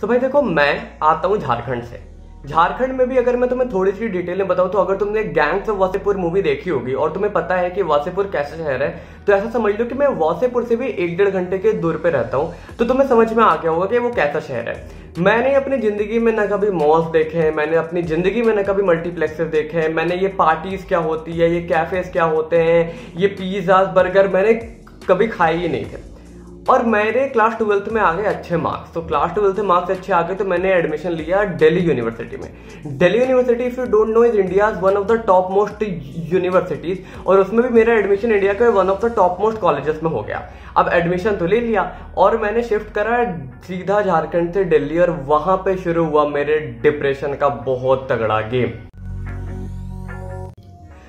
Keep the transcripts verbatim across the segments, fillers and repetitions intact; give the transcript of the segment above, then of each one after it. तो भाई देखो, मैं आता हूँ झारखंड से। झारखंड में भी अगर मैं तुम्हें थोड़ी सी डिटेल में बताऊं तो अगर तुमने गैंग्स ऑफ वासेपुर मूवी देखी होगी और तुम्हें पता है कि वासेपुर कैसा शहर है, तो ऐसा समझ लो कि मैं वासेपुर से भी एक डेढ़ घंटे के दूर पे रहता हूं, तो तुम्हें समझ में आ गया होगा कि वो कैसा शहर है। मैंने अपनी जिंदगी में ना कभी मॉल्स देखे हैं, मैंने अपनी जिंदगी में ना कभी मल्टीप्लेक्सेस देखे हैं, मैंने ये पार्टीज क्या होती है, ये कैफेज क्या होते हैं, ये पिज्जाज बर्गर मैंने कभी खाए ही नहीं थे। और मेरे क्लास ट्वेल्थ में आ गए अच्छे मार्क्स, तो क्लास ट्वेल्थ में मार्क्स अच्छे आ गए तो मैंने एडमिशन लिया दिल्ली यूनिवर्सिटी में। Delhi university if you don't know is India one of the top most universities, और उसमें भी मेरा एडमिशन इंडिया के one of the top most colleges में हो गया। अब एडमिशन तो ले लिया और मैंने शिफ्ट करा सीधा झारखंड से दिल्ली, और वहां पर शुरू हुआ मेरे डिप्रेशन का बहुत तगड़ा गेम।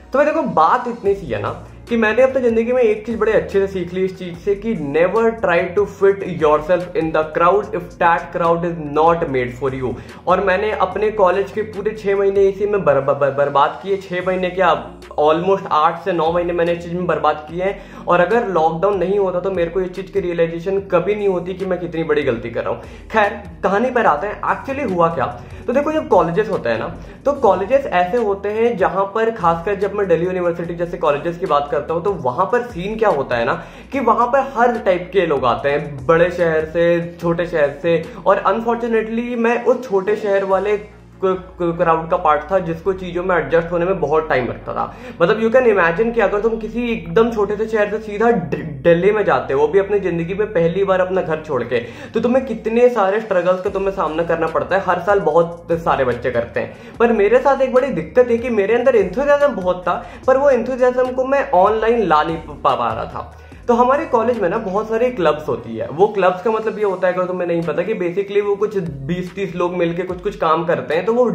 तो भाई देखो, बात इतनी सी है ना कि मैंने अपनी जिंदगी में एक चीज बड़े अच्छे से सीख ली इस चीज से कि never try to fit yourself in the crowd if that crowd is not made for you. और मैंने अपने कॉलेज के पूरे छह महीने इसी में बर, बर, बर, बर्बाद किए। छह महीने क्या, ऑलमोस्ट आठ से नौ महीने मैंने इस चीज में बर्बाद किए हैं। और अगर लॉकडाउन नहीं होता तो मेरे को इस चीज की रियलाइजेशन कभी नहीं होती कि मैं कितनी बड़ी गलती कर रहा हूँ। खैर, कहानी पर आते हैं, एक्चुअली हुआ क्या। तो देखो, जब कॉलेजेस होते हैं ना, तो कॉलेजेस ऐसे होते हैं जहां पर खासकर जब मैं दिल्ली यूनिवर्सिटी जैसे कॉलेजेस की बात करता हूं तो वहां पर सीन क्या होता है ना कि वहां पर हर टाइप के लोग आते हैं, बड़े शहर से, छोटे शहर से। और अनफॉर्चुनेटली मैं उस छोटे शहर वाले क्राउड का पार्ट था जिसको चीजों में एडजस्ट होने में बहुत टाइम लगता था। मतलब यू कैन इमेजिन कि अगर तुम किसी एकदम छोटे से शहर से सीधा दिल्ली में जाते हो, वो भी अपनी जिंदगी में पहली बार अपना घर छोड़ के, तो तुम्हें कितने सारे स्ट्रगल्स का तुम्हें सामना करना पड़ता है। हर साल बहुत सारे बच्चे करते हैं, पर मेरे साथ एक बड़ी दिक्कत है कि मेरे अंदर एंथुजियाज्म बहुत था, पर वो एंथुजियाज्म को मैं ऑनलाइन ला नहीं पा रहा था। तो हमारे कॉलेज में ना बहुत सारे क्लब्स होती है। वो क्लब्स का मतलब ये होता है, अगर तुम्हें नहीं पता, कि बेसिकली वो कुछ बीस तीस लोग मिलके कुछ कुछ काम करते हैं। तो वो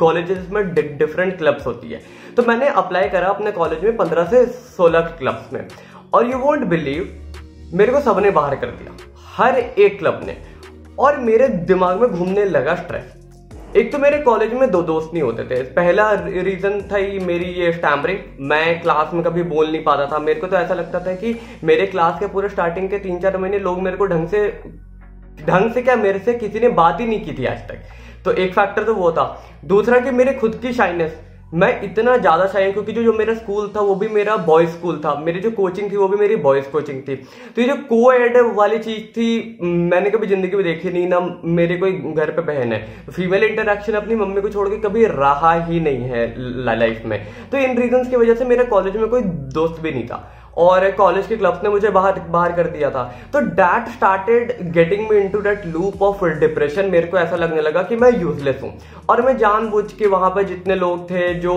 कॉलेजेस में डिफरेंट क्लब्स होती है। तो मैंने अप्लाई करा अपने कॉलेज में पंद्रह से सोलह क्लब्स में, और यू वोंट बिलीव मेरे को सबने बाहर कर दिया, हर एक क्लब ने। और मेरे दिमाग में घूमने लगा स्ट्रेस। एक तो मेरे कॉलेज में दो दोस्त नहीं होते थे। पहला रीजन था ये मेरी ये स्टैमरिंग, मैं क्लास में कभी बोल नहीं पाता था। मेरे को तो ऐसा लगता था कि मेरे क्लास के पूरे स्टार्टिंग के तीन चार महीने लोग मेरे को ढंग से ढंग से क्या मेरे से किसी ने बात ही नहीं की थी आज तक। तो एक फैक्टर तो वो था। दूसरा कि मेरे खुद की शाइनेस, मैं इतना ज्यादा शाइन, क्योंकि जो जो मेरा स्कूल था वो भी मेरा बॉयज स्कूल था, मेरी जो कोचिंग थी वो भी मेरी बॉयज कोचिंग थी। तो ये जो कोएड वाली चीज थी मैंने कभी जिंदगी में देखी नहीं, ना मेरे कोई घर पे बहन है। फीमेल इंटरेक्शन अपनी मम्मी को छोड़ के कभी रहा ही नहीं है लाइफ में। तो इन रीजंस की वजह से मेरा कॉलेज में कोई दोस्त भी नहीं था, और कॉलेज के क्लब्स ने मुझे बाहर बाहर कर दिया था। तो that started getting me into that loop of depression. मेरे को ऐसा लगने लगा कि मैं यूजलेस हूँ, और मैं जानबूझ के वहां पर जितने लोग थे जो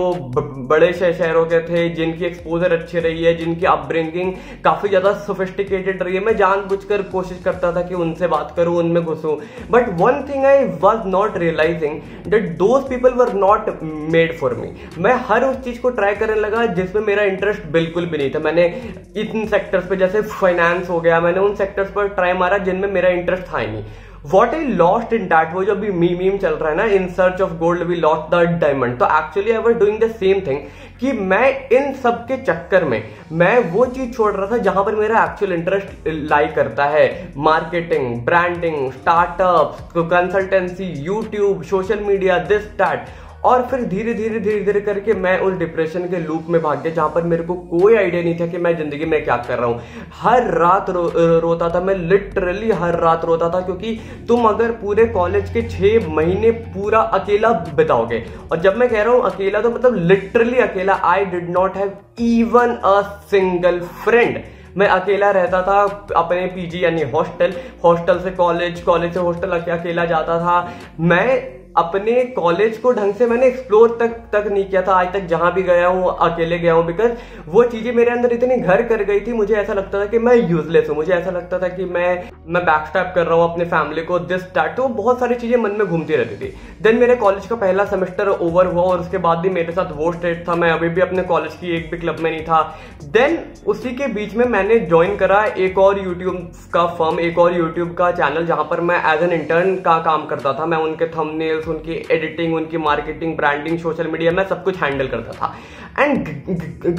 बड़े शहरों के थे, जिनकी एक्सपोजर अच्छी रही है, जिनकी अपब्रिंगिंग काफी ज्यादा सोफिस्टिकेटेड रही है, मैं जानबूझकर कोशिश करता था कि उनसे बात करूं, उनमें घुसूं। But one thing I was not realising that those people were not made for me. मैं हर उस चीज को ट्राई करने लगा जिसमें मेरा इंटरेस्ट बिल्कुल भी नहीं था। मैंने इन सेक्टर्स पे, जैसे फाइनेंस हो गया, मैंने उन सेक्टर्स पर ट्राई मारा जिनमें मेरा इंटरेस्ट था ही नहीं। What I lost in that, वो जो अभी मीम चल रहा है ना, in search of gold we lost the diamond, तो actually I was doing the same thing कि मैं इन सब के चक्कर में मैं वो चीज छोड़ रहा था जहां पर मेरा एक्चुअल इंटरेस्ट लाई करता है। Marketing, branding, startups, consultancy, YouTube, social media, this that. और फिर धीरे धीरे धीरे धीरे करके मैं उस डिप्रेशन के लूप में भाग गया, जहां पर मेरे को कोई आइडिया नहीं था कि मैं जिंदगी में क्या कर रहा हूँ। हर रात रो, रोता था मैं, लिटरली हर रात रोता था, क्योंकि तुम अगर पूरे कॉलेज के छह महीने पूरा अकेला बिताओगे, और जब मैं कह रहा हूँ अकेला तो मतलब लिटरली अकेला, I did not have even a single friend. मैं अकेला रहता था अपने पीजी यानी हॉस्टल, हॉस्टल से कॉलेज, कॉलेज से हॉस्टल, अकेला जाता था मैं। अपने कॉलेज को ढंग से मैंने एक्सप्लोर तक तक नहीं किया था आज तक। जहां भी गया हूँ अकेले गया हूँ, बिकॉज वो चीजें मेरे अंदर इतनी घर कर गई थी, मुझे ऐसा लगता था कि मैं यूजलेस हूँ, मुझे ऐसा लगता था कि मैं मैं बैकस्टैप कर रहा हूँ अपने फैमिली को, दिस दैट। तो बहुत सारी चीजें मन में घूमती रहती थी। देन मेरे कॉलेज का पहला सेमेस्टर ओवर हुआ, और उसके बाद भी मेरे साथ वो स्टेट था, मैं अभी भी अपने कॉलेज की एक भी क्लब में नहीं था। देन उसी के बीच में मैंने ज्वाइन करा एक और यूट्यूब का फर्म, एक और यूट्यूब का चैनल, जहां पर मैं एज एन इंटर्न का काम करता था। मैं उनके थंबनेल, उनकी एडिटिंग, उनकी मार्केटिंग, ब्रांडिंग, सोशल मीडिया में सब कुछ हैंडल करता था। एंड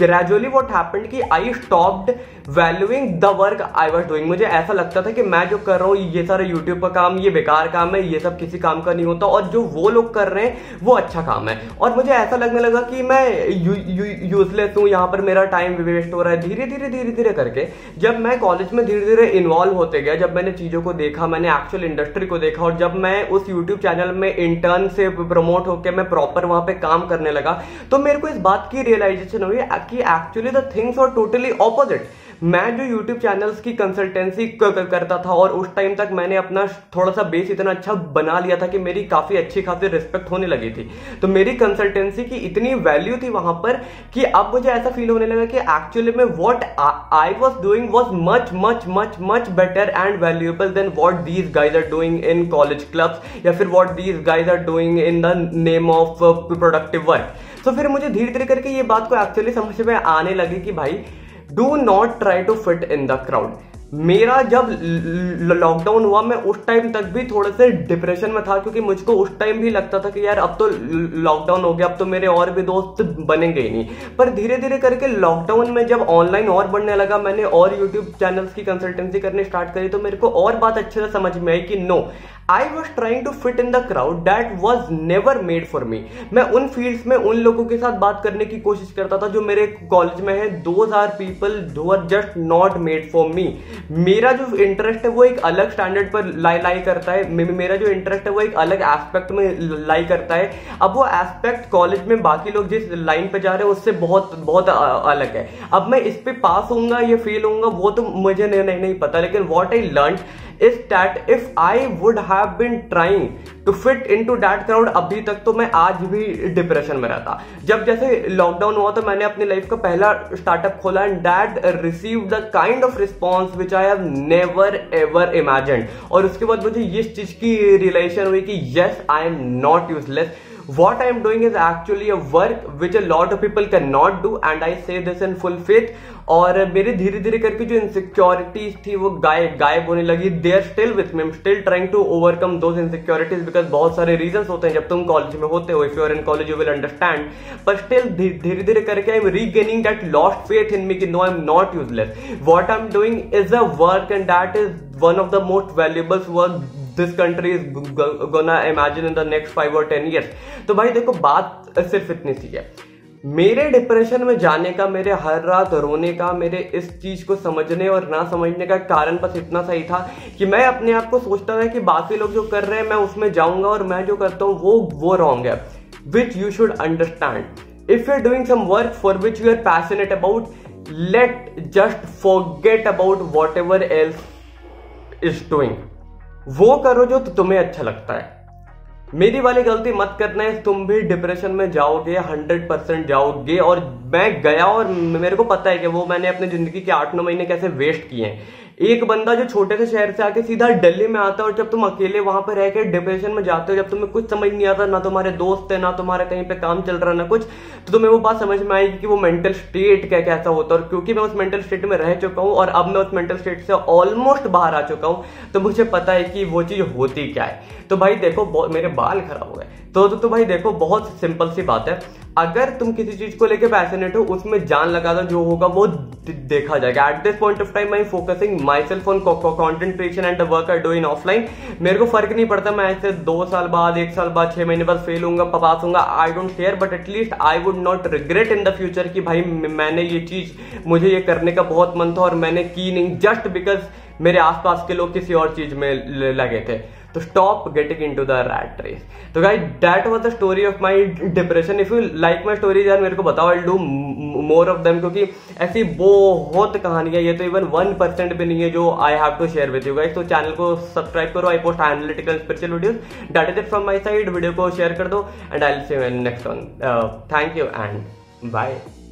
ग्रेजुअली व्हाट हैपेंड कि I stopped valuing the work I was doing. मुझे ऐसा लगता था कि मैं जो कर रहा हूँ ये सारा यूट्यूब का काम ये बेकार काम है, ये सब किसी काम का नहीं होता, और जो वो लोग कर रहे हैं वो अच्छा काम है। और मुझे ऐसा लगने लगा कि मैं यू, यू, यूजलेस हूँ, यहाँ पर मेरा टाइम वेस्ट हो रहा है। धीरे धीरे धीरे धीरे करके जब मैं कॉलेज में धीरे धीरे इन्वॉल्व होते गया, जब मैंने चीज़ों को देखा, मैंने एक्चुअल इंडस्ट्री को देखा, और जब मैं उस यूट्यूब चैनल में इंटर्न से प्रमोट होकर मैं प्रॉपर वहाँ पे काम करने लगा, तो मेरे को इस बात की रियलाइजेशन हुई कि actually the things are totally opposite. मैं जो यूट्यूब चैनल्स की कंसल्टेंसी करता था और उस टाइम तक मैंने अपना थोड़ा सा बेस इतना अच्छा बना लिया था कि मेरी काफ़ी अच्छी खासी रिस्पेक्ट होने लगी थी, तो मेरी कंसल्टेंसी की इतनी वैल्यू थी वहाँ पर कि अब मुझे ऐसा फील होने लगा कि एक्चुअली में what I was doing was much much much much better and valuable than what these guys are doing in college clubs, या फिर what these guys are doing in the name of productive work. तो फिर मुझे धीरे धीरे करके ये बात को एक्चुअली समझ में आने लगी कि भाई do not try to fit in the crowd. मेरा जब लॉकडाउन हुआ मैं उस टाइम तक भी थोड़े से डिप्रेशन में था, क्योंकि मुझको उस टाइम भी लगता था कि यार अब तो लॉकडाउन हो गया, अब तो मेरे और भी दोस्त बनेंगे ही नहीं। पर धीरे धीरे करके लॉकडाउन में जब ऑनलाइन और बढ़ने लगा, मैंने और यूट्यूब चैनल्स की कंसल्टेंसी करने स्टार्ट करी, तो मेरे को और बात अच्छे से समझ में आई कि no I was trying to fit in the crowd that was never made for me. मैं उन फील्ड्स में उन लोगों के साथ बात करने की कोशिश करता था जो मेरे कॉलेज में है, those are people who are just not made for me. मेरा जो इंटरेस्ट है वो एक अलग स्टैंडर्ड पर लाई लाई करता है, मेरा जो इंटरेस्ट है वो एक अलग एस्पेक्ट में लाई करता है। अब वो एस्पेक्ट कॉलेज में बाकी लोग जिस लाइन पे जा रहे हैं उससे बहुत बहुत अलग है। अब मैं इस पे पास होऊंगा या फेल होऊंगा वो तो मुझे नहीं, नहीं, नहीं पता, लेकिन what I learn is that if I would have been trying to fit into that crowd अभी तक तो मैं आज भी डिप्रेशन में रहता। जब जैसे लॉकडाउन हुआ तो मैंने अपनी लाइफ का पहला स्टार्टअप खोला and that receive the kind of response which I have never ever imagined. और उसके बाद मुझे इस चीज की रियलाइजेशन हुई कि yes I am not useless, what I am doing is actually a work which a lot of people cannot do and I say this in full faith। और मेरे धीरे धीरे करके जो इनसिक्योरिटीज थी वो गायब गायब होने लगी। They are still with me, still trying to overcome those insecurities because बहुत सारे रीजंस होते हैं जब तुम कॉलेज में होते हो, if you are in college you will understand. पर स्टिल धीरे धीरे करके I am regaining that lost faith in me कि no I am not useless, what I am doing is a work and that is one of the most valuable work this country is gonna imagine in the next five और ten years. तो भाई देखो बात सिर्फ इतनी सी है, मेरे depression में जाने का, मेरे हर रात रोने का, मेरे इस चीज़ को समझने और ना समझने का कारण बस इतना सा ही था कि मैं अपने आप को सोचता था कि बाकी लोग जो कर रहे हैं मैं उसमें जाऊंगा और मैं जो करता हूँ वो वो रॉन्ग है। Which you should understand if you are doing some work for which you are passionate about, let just forget about whatever else is doing, वो करो जो तुम्हें अच्छा लगता है। मेरी वाली गलती मत करना है, तुम भी डिप्रेशन में जाओगे, हंड्रेड परसेंट जाओगे। और मैं गया और मेरे को पता है कि वो मैंने अपनी जिंदगी के आठ नौ महीने कैसे वेस्ट किए हैं। एक बंदा जो छोटे से शहर से आके सीधा दिल्ली में आता है और जब तुम अकेले वहां पर रह के डिप्रेशन में जाते हो, जब तुम्हें कुछ समझ नहीं आता, ना तुम्हारे दोस्त है, ना तुम्हारा कहीं पे काम चल रहा है, ना कुछ, तो तुम्हें वो बात समझ में आएगी कि वो मेंटल स्टेट क्या कैसा होता है। और क्योंकि मैं उस मेंटल स्टेट में रह चुका हूँ और अब मैं उस मेंटल स्टेट से ऑलमोस्ट बाहर आ चुका हूँ, तो मुझे पता है कि वो चीज़ होती क्या है। तो भाई देखो मेरे बाल खराब हो गए, तो, तो, तो भाई देखो बहुत सिंपल सी बात है, अगर तुम किसी चीज को लेके पैशनेट हो उसमें जान लगा दो, जो होगा वो देखा जाएगा। At this point of time I am focusing myself on content creation and the work I do in offline. मेरे को फर्क नहीं पड़ता मैं ऐसे दो साल बाद, एक साल बाद, छह महीने बाद फेल होऊंगा, पास होऊंगा, I don't care, but at least I would not regret in the future कि भाई मैंने ये चीज, मुझे ये करने का बहुत मन था और मैंने की नहीं जस्ट बिकॉज मेरे आसपास के लोग किसी और चीज में लगे थे। तो stop getting into the rat race. तो guys that was the story of my depression. If you like my stories यार मेरे को बताओ, I will do more of them, क्योंकि ऐसी बहुत कहानियां, ये तो इवन वन परसेंट भी नहीं है जो I have to share with you guys. तो चैनल को सब्सक्राइब करो, I post analytical spiritual videos. That is it from my side, video को शेयर कर दो and I will see you in next one. Thank you and bye.